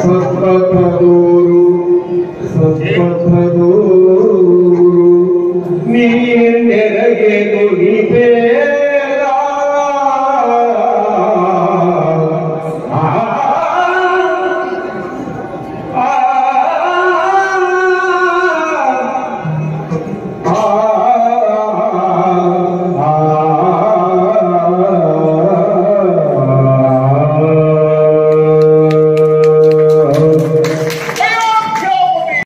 Sappaduru, sappaduru.